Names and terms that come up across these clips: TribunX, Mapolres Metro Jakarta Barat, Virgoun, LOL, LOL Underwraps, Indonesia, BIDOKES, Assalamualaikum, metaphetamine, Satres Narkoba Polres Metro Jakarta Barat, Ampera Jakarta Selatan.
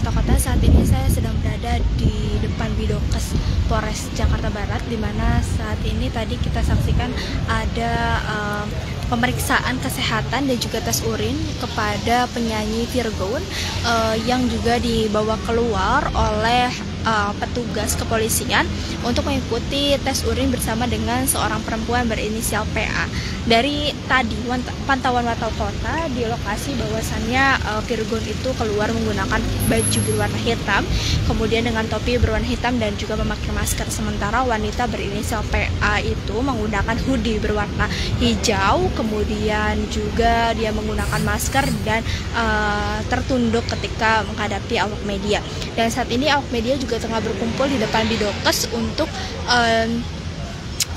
Jakarta Kota. Saat ini saya sedang berada di depan BIDOKES Polres Jakarta Barat, di mana saat ini tadi kita saksikan ada pemeriksaan kesehatan dan juga tes urin kepada penyanyi Virgoun yang juga dibawa keluar oleh petugas kepolisian untuk mengikuti tes urin bersama dengan seorang perempuan berinisial PA. Dari tadi pantauan warta kota di lokasi, bahwasannya Virgoun itu keluar menggunakan baju berwarna hitam, kemudian dengan topi berwarna hitam dan juga memakai masker. Sementara wanita berinisial PA itu menggunakan hoodie berwarna hijau, kemudian juga dia menggunakan masker dan tertunduk ketika menghadapi awak media. Dan saat ini awak media juga tengah berkumpul di depan BIDOKES untuk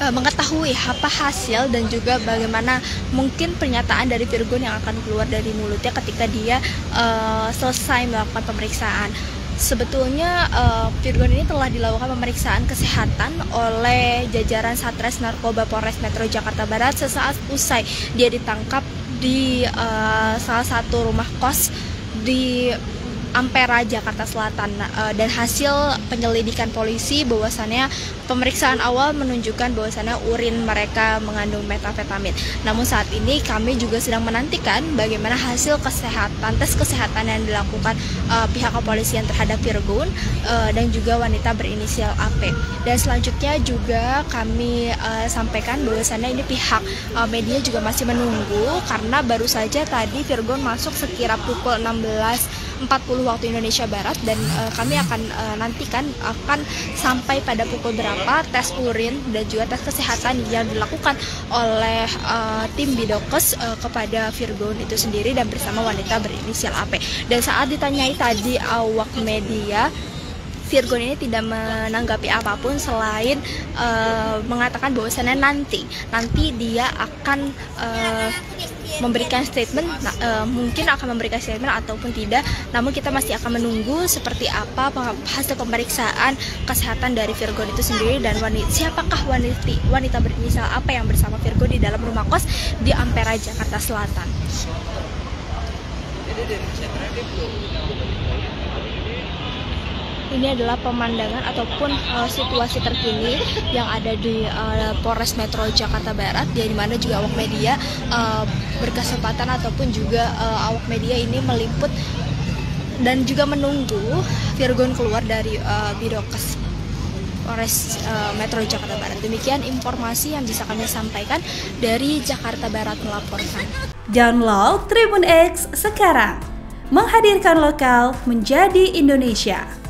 mengetahui apa hasil dan juga bagaimana mungkin pernyataan dari Virgoun yang akan keluar dari mulutnya ketika dia selesai melakukan pemeriksaan. Sebetulnya Virgoun ini telah dilakukan pemeriksaan kesehatan oleh jajaran Satres Narkoba Polres Metro Jakarta Barat sesaat usai dia ditangkap di salah satu rumah kos di Ampera Jakarta Selatan, dan hasil penyelidikan polisi bahwasannya pemeriksaan awal menunjukkan bahwasannya urin mereka mengandung metaphetamine. Namun saat ini kami juga sedang menantikan bagaimana hasil kesehatan, tes kesehatan yang dilakukan pihak kepolisian terhadap Virgoun dan juga wanita berinisial AP. Dan selanjutnya juga kami sampaikan bahwasannya ini pihak media juga masih menunggu, karena baru saja tadi Virgoun masuk sekira pukul 16.40 waktu Indonesia Barat, dan kami akan nantikan akan sampai pada pukul berapa tes urin dan juga tes kesehatan yang dilakukan oleh tim BIDOKES kepada Virgoun itu sendiri dan bersama wanita berinisial AP. Dan saat ditanyai tadi awak media, Virgoun ini tidak menanggapi apapun selain mengatakan bahwasannya nanti dia akan memberikan statement, mungkin akan memberikan statement ataupun tidak. Namun kita masih akan menunggu seperti apa hasil pemeriksaan kesehatan dari Virgoun itu sendiri dan siapakah wanita berinisial apa yang bersama Virgoun di dalam rumah kos di Ampera Jakarta Selatan. Ini adalah pemandangan ataupun situasi terkini yang ada di Polres Metro Jakarta Barat, di mana juga awak media berkesempatan ataupun juga awak media ini meliput dan juga menunggu Virgoun keluar dari BIDOKES Polres Metro Jakarta Barat. Demikian informasi yang bisa kami sampaikan dari Jakarta Barat melaporkan. Download Tribun X sekarang, menghadirkan lokal menjadi Indonesia.